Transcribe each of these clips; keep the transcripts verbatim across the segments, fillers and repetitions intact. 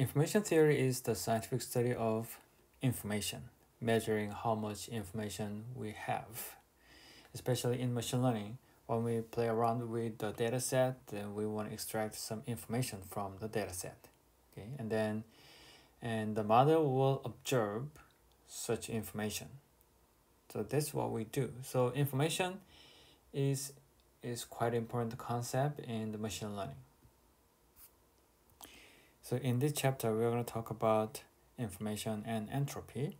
Information theory is the scientific study of information, measuring how much information we have. Especially in machine learning, when we play around with the data set, then we want to extract some information from the data set. Okay, and then and the model will observe such information. So that's what we do. So information is is quite important concept in the machine learning. So in this chapter, we're going to talk about information and entropy,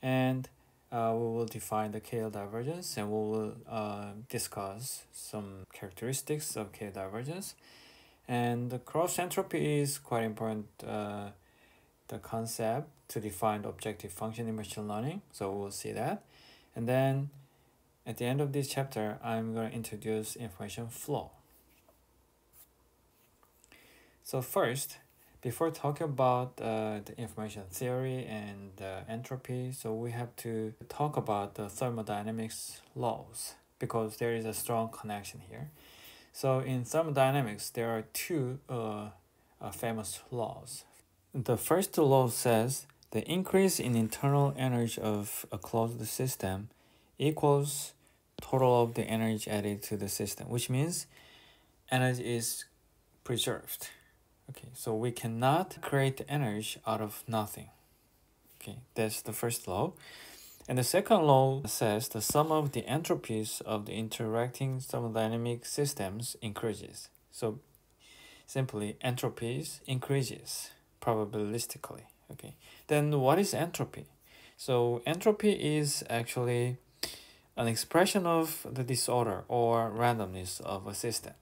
and uh, we will define the K L divergence, and we will uh, discuss some characteristics of K L divergence. And the cross entropy is quite important, uh, the concept to define the objective function in machine learning. So we'll see that. And then at the end of this chapter, I'm going to introduce information flow. So first, before talking about uh, the information theory and uh, entropy, so we have to talk about the thermodynamics laws, because there is a strong connection here. So in thermodynamics, there are two uh, uh, famous laws. The first law says the increase in internal energy of a closed system equals total of the energy added to the system, which means energy is preserved. Okay, so we cannot create energy out of nothing. Okay, that's the first law. And the second law says the sum of the entropies of the interacting thermodynamic systems increases. So simply, entropies increases probabilistically. Okay, then what is entropy? So entropy is actually an expression of the disorder or randomness of a system.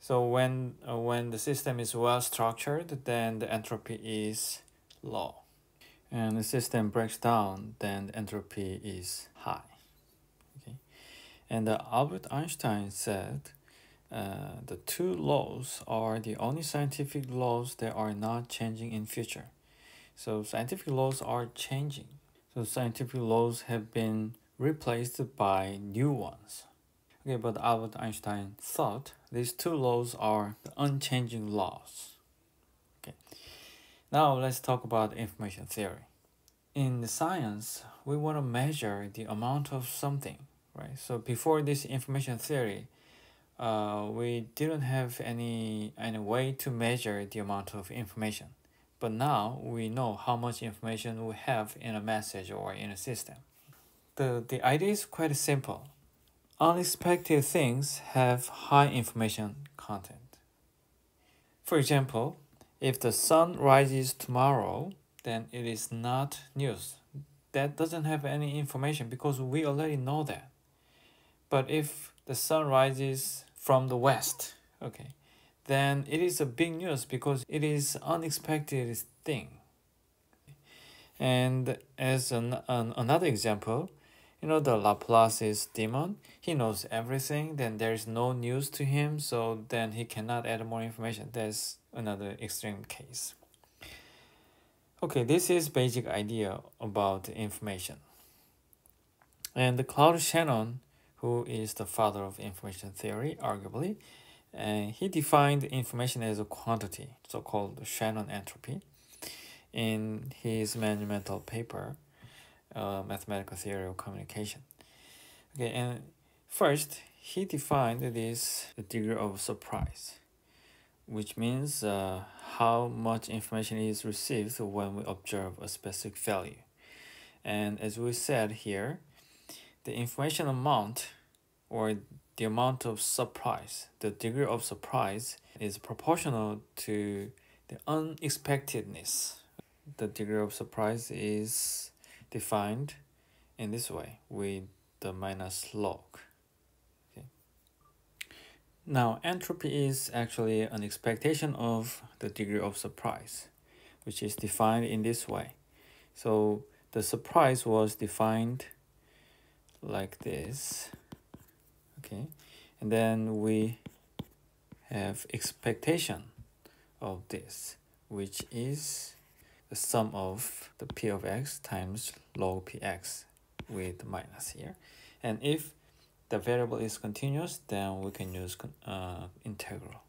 So when uh, when the system is well structured, then the entropy is low, and the system breaks down, then the entropy is high. Okay, and uh, Albert Einstein said, uh, the two laws are the only scientific laws that are not changing in future. So scientific laws are changing. So scientific laws have been replaced by new ones. Okay, but Albert Einstein thought these two laws are the unchanging laws. Okay, now let's talk about information theory. In the science, we want to measure the amount of something, right? So before this information theory, uh, we didn't have any any way to measure the amount of information. But now we know how much information we have in a message or in a system. The, the idea is quite simple. Unexpected things have high information content. For example, if the sun rises tomorrow, then it is not news. That doesn't have any information because we already know that. But if the sun rises from the west, okay, then it is a big news because it is unexpected thing. And as an, an another example, you know, the Laplace's demon, he knows everything, then there is no news to him, so then he cannot add more information. That's another extreme case. Okay, this is basic idea about information. And Claude Shannon, who is the father of information theory, arguably, and he defined information as a quantity, so-called Shannon entropy, in his monumental paper, uh, Mathematical Theory of Communication. Okay, and first, he defined this degree of surprise, which means uh, how much information is received when we observe a specific value. And as we said here, the information amount, or the amount of surprise, the degree of surprise, is proportional to the unexpectedness. The degree of surprise is defined in this way, with the minus log. Okay. Now, entropy is actually an expectation of the degree of surprise, which is defined in this way. So the surprise was defined like this. Okay, and then we have expectation of this, which is the sum of the p of x times log px with minus here. And if the variable is continuous, then we can use uh, integral.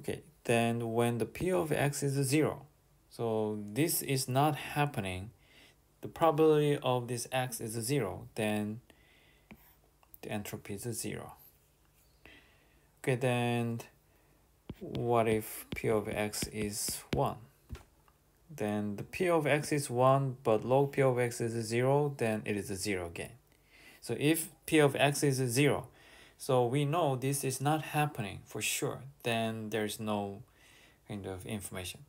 Okay, then when the p of x is zero, so this is not happening, the probability of this x is zero, then the entropy is zero. Okay, then what if p of x is one? Then the p of x is one, but log p of x is zero, then it is zero again. So if p of x is zero, so we know this is not happening for sure, then there's no kind of information.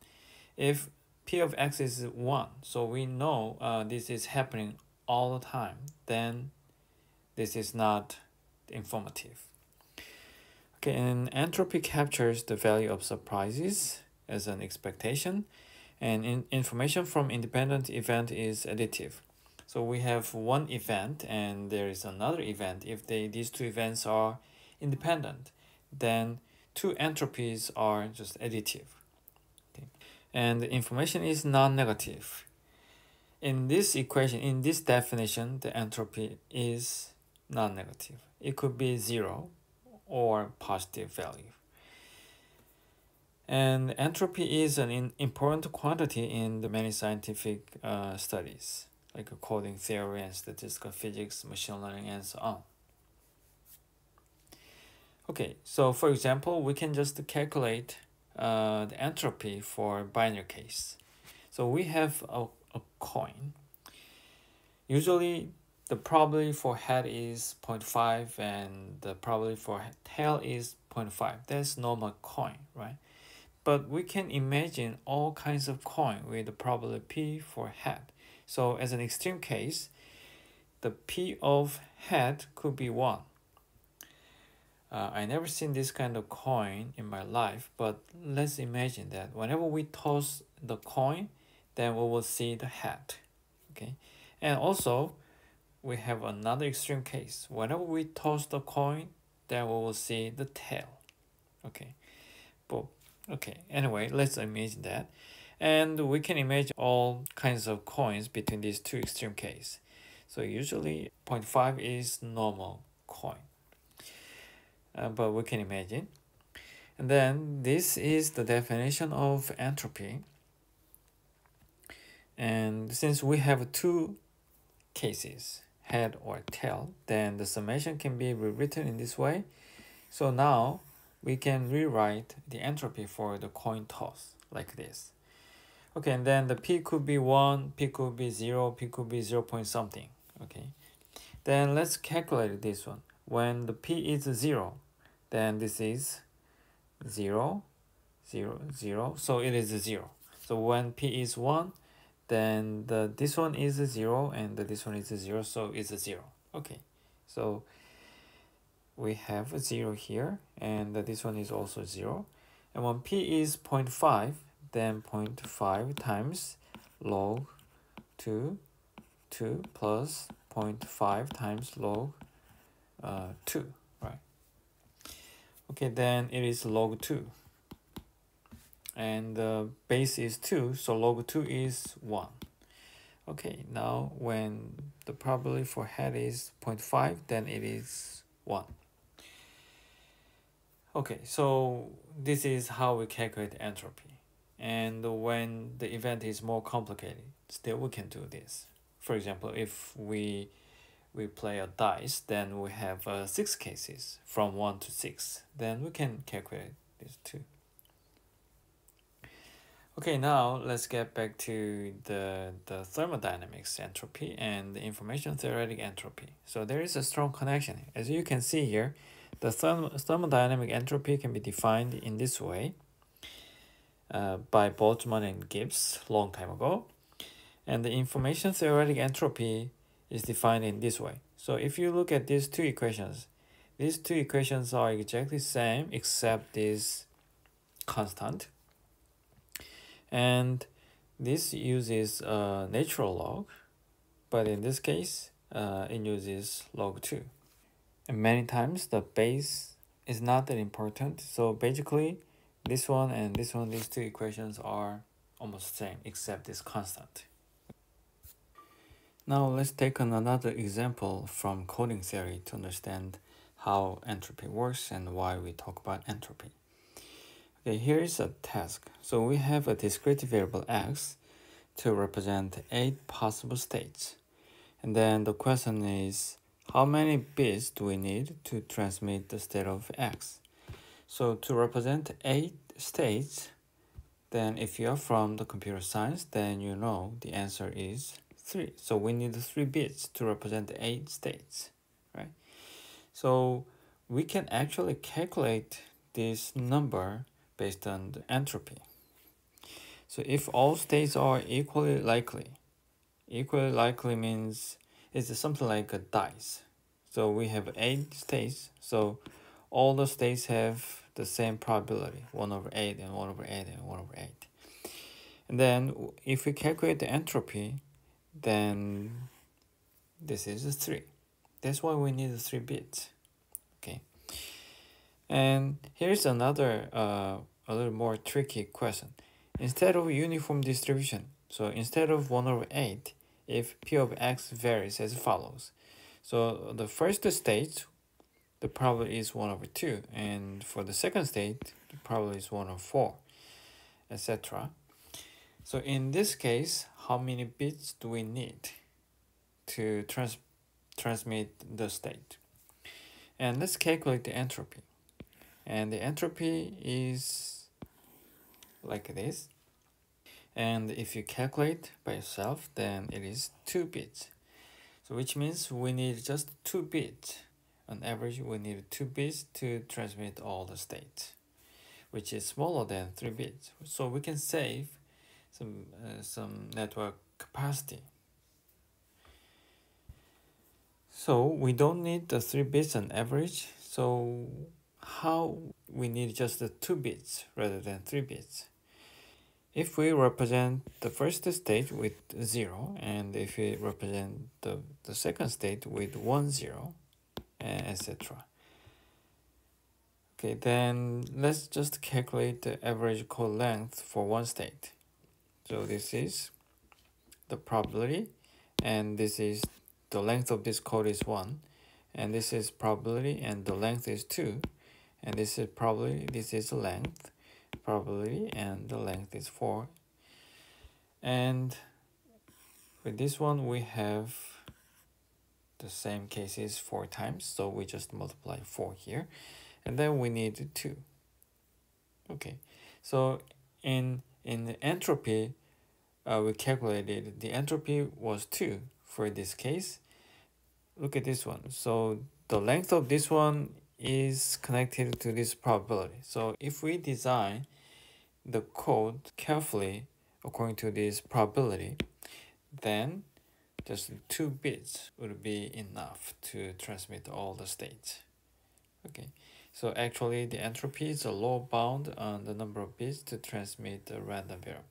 If p of x is one, so we know uh, this is happening all the time, then this is not informative. Okay, and entropy captures the value of surprises as an expectation, and in information from independent event is additive. So we have one event and there is another event. If they, these two events are independent, then two entropies are just additive. Okay. And the information is non-negative. In this equation, in this definition, the entropy is non-negative. It could be zero or positive value. And entropy is an important quantity in the many scientific uh, studies, like coding theory and statistical physics, machine learning, and so on. Okay, so for example, we can just calculate uh, the entropy for binary case. So we have a, a coin. Usually, the probability for head is zero point five and the probability for tail is zero point five. That's normal coin, right? But we can imagine all kinds of coin with the probability p for head. So as an extreme case, the p of head could be one. Uh, I never seen this kind of coin in my life, but let's imagine that whenever we toss the coin, then we will see the head. Okay, and also we have another extreme case. Whenever we toss the coin, then we will see the tail. Okay, but okay. Anyway, let's imagine that. And we can imagine all kinds of coins between these two extreme cases. So usually zero point five is normal coin, uh, but we can imagine. And then this is the definition of entropy. And since we have two cases, head or tail, then the summation can be rewritten in this way. So now we can rewrite the entropy for the coin toss like this. Okay, and then the p could be one, p could be zero, p could be zero point something. Okay, then let's calculate this one. When the p is zero, then this is zero, zero, zero. So it is zero. So when p is one, then the this one is zero and the, this one is zero. So it's a zero. Okay, so we have a zero here, and the, this one is also zero. And when p is zero point five. Then zero point five times log two, two plus zero point five times log uh, two, right? Okay, then it is log two. And the base is two, so log two is one. Okay, now when the probability for head is zero point five, then it is one. Okay, so this is how we calculate entropy. And when the event is more complicated, still we can do this. For example, if we we play a dice, then we have uh, six cases from one to six. Then we can calculate this too. Okay, now let's get back to the the thermodynamics entropy and the information theoretic entropy. So there is a strong connection. As you can see here, the therm thermodynamic entropy can be defined in this way. Uh, by Boltzmann and Gibbs long time ago, and the information theoretic entropy is defined in this way. So if you look at these two equations, these two equations are exactly the same except this constant, and this uses uh, natural log, but in this case uh, it uses log two, and many times the base is not that important. So basically this one and this one, these two equations are almost the same except this constant. Now let's take another example from coding theory to understand how entropy works and why we talk about entropy. Okay, here is a task. So we have a discrete variable x to represent eight possible states. And then the question is, how many bits do we need to transmit the state of x? So to represent eight states, then if you are from the computer science, then you know the answer is three. So we need three bits to represent eight states, right? So we can actually calculate this number based on the entropy. So if all states are equally likely, equally likely means it's something like a dice. So we have eight states. So all the states have the same probability, one over eight and one over eight and one over eight. And then if we calculate the entropy, then this is three. That's why we need three bits. Okay. And here's another uh, a little more tricky question. Instead of uniform distribution, so instead of one over eight, if p of x varies as follows. So the first state, the probability is one over two. And for the second state, the probability is one over four, et cetera. So in this case, how many bits do we need to trans transmit the state? And let's calculate the entropy. And the entropy is like this. And if you calculate by yourself, then it is two bits. So which means we need just two bits. On average, we need two bits to transmit all the states, which is smaller than three bits. So we can save some, uh, some network capacity. So we don't need the three bits on average. So how we need just the two bits rather than three bits. If we represent the first state with zero, and if we represent the, the second state with one, zero, et cetera. Okay, then let's just calculate the average code length for one state. So this is the probability, and this is the length of this code is one, and this is probability, and the length is two, and this is probability, this is the length, probability, and the length is four. And with this one, we have the same case is four times, so we just multiply four here, and then we need two. Okay, so in in the entropy, uh, we calculated the entropy was two for this case. Look at this one. So the length of this one is connected to this probability. So if we design the code carefully according to this probability, then just two bits would be enough to transmit all the states. Okay, so actually the entropy is a lower bound on the number of bits to transmit a random variable.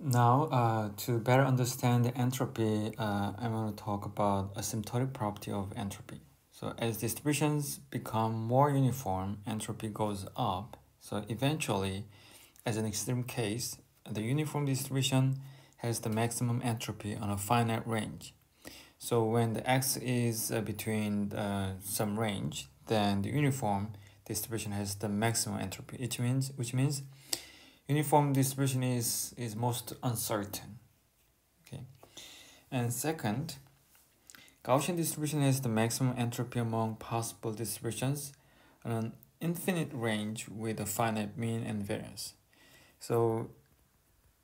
Now, uh, to better understand the entropy, uh, I'm going to talk about asymptotic property of entropy. So as distributions become more uniform, entropy goes up. So eventually, as an extreme case, the uniform distribution has the maximum entropy on a finite range. So when the x is uh, between uh, some range, then the uniform distribution has the maximum entropy, which means which means uniform distribution is is most uncertain. Okay, and second, Gaussian distribution has the maximum entropy among possible distributions on an infinite range with a finite mean and variance. So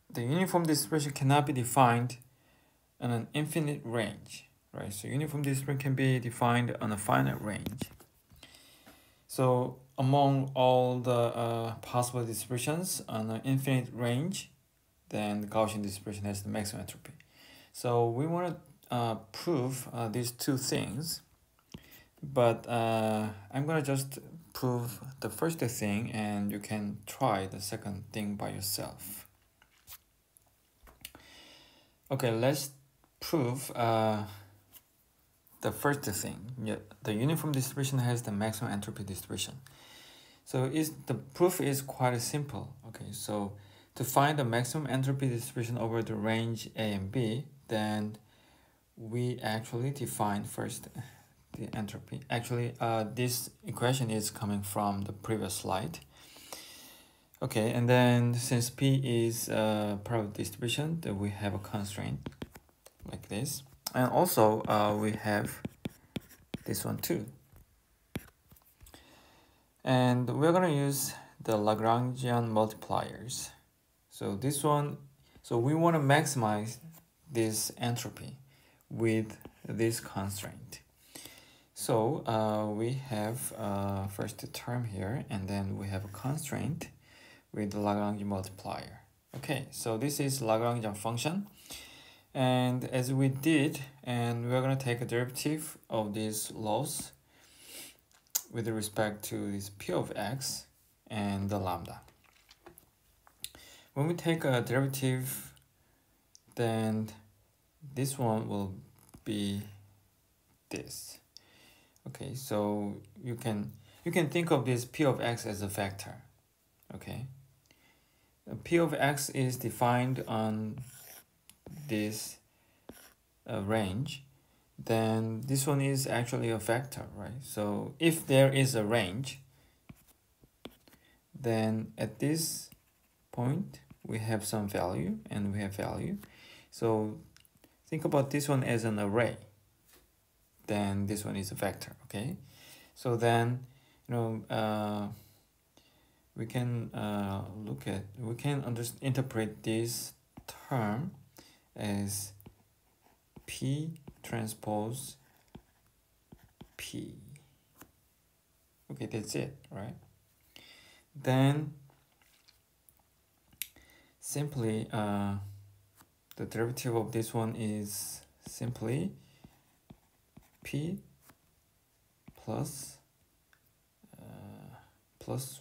the uniform distribution cannot be defined on an infinite range, right? So uniform distribution can be defined on a finite range. So among all the uh, possible distributions on an infinite range, then the Gaussian distribution has the maximum entropy. So we want to uh, prove uh, these two things, but uh, I'm going to just prove the first thing, and you can try the second thing by yourself. Okay, let's prove uh, the first thing. Yeah, the uniform distribution has the maximum entropy distribution. So is the proof is quite simple. Okay, so to find the maximum entropy distribution over the range A and B, then we actually define first the entropy. Actually, uh, this equation is coming from the previous slide. Okay, and then since P is a probability distribution, then we have a constraint like this. And also, uh, we have this one too. And we're going to use the Lagrangian multipliers. So this one, so we want to maximize this entropy with this constraint. So uh, we have uh, first a term here, and then we have a constraint with the Lagrangian multiplier. Okay, so this is Lagrangian function. And as we did, and we're going to take a derivative of these laws with respect to this P of X and the lambda. When we take a derivative, then this one will be this. Okay, so you can you can think of this P of X as a vector. Okay, P of X is defined on this uh, range. Then this one is actually a vector, right? So if there is a range, then at this point we have some value and we have value. So think about this one as an array. Then this one is a vector, okay? So then, you know, uh, we can uh, look at, we can under interpret this term as P transpose P. Okay, that's it, right? Then simply uh, the derivative of this one is simply P plus uh, plus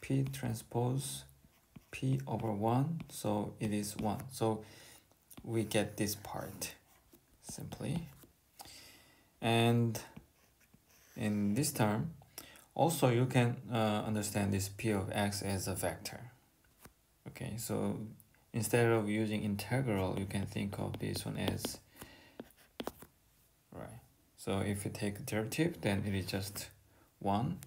P transpose P over one, so it is one. So we get this part simply. And in this term, also you can uh, understand this P of X as a vector. Okay, so instead of using integral, you can think of this one as, right? So if you take a derivative, then it is just one,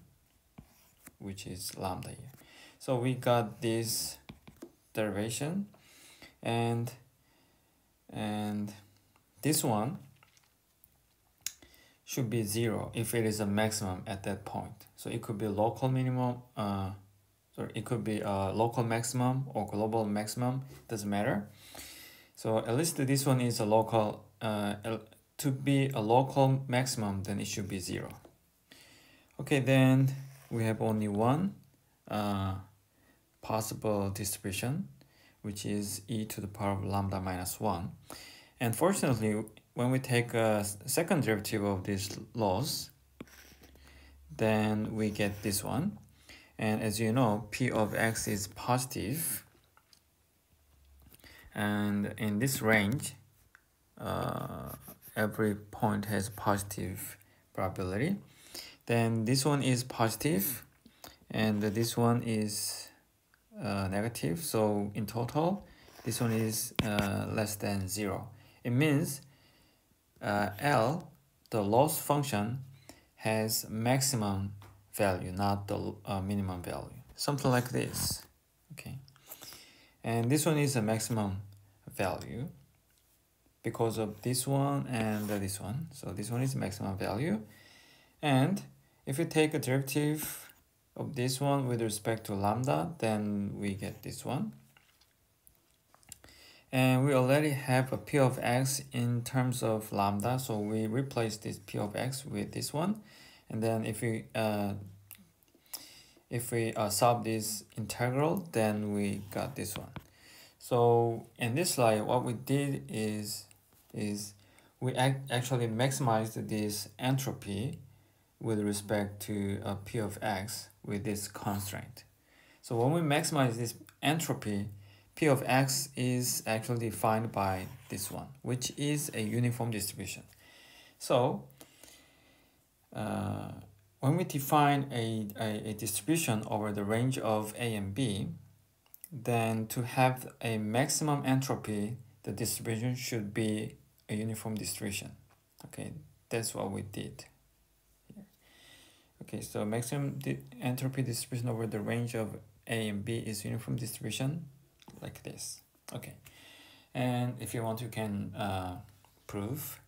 which is lambda here. So we got this derivation, and and this one should be zero if it is a maximum at that point. So it could be local minimum, uh, or it could be a local maximum or global maximum, doesn't matter. So at least this one is a local, uh, to be a local maximum, then it should be zero. Okay, then we have only one uh, possible distribution, which is e to the power of lambda minus one. And fortunately, when we take a second derivative of these laws, then we get this one. And as you know, P of X is positive. And in this range, uh, every point has positive probability. Then this one is positive, and this one is uh, negative. So in total, this one is uh, less than zero. It means uh, L, the loss function, has maximum value, not the uh, minimum value, something like this. Okay, and this one is a maximum value because of this one and this one. So this one is maximum value. And if you take a derivative of this one with respect to lambda, then we get this one. And we already have a P of X in terms of lambda, so we replace this P of X with this one. And then if we uh, if we uh, solve this integral, then we got this one. So in this slide, what we did is is we act actually maximized this entropy with respect to uh, P of X with this constraint. So when we maximize this entropy, P of X is actually defined by this one, which is a uniform distribution. So Uh, when we define a, a, a distribution over the range of A and B, then to have a maximum entropy, the distribution should be a uniform distribution. Okay, That's what we did here. Okay, so maximum entropy distribution over the range of A and B is uniform distribution like this. Okay, and if you want, you can uh, prove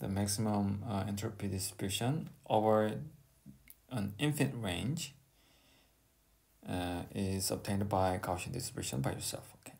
the maximum uh, entropy distribution over an infinite range uh, is obtained by Gaussian distribution by yourself. Okay,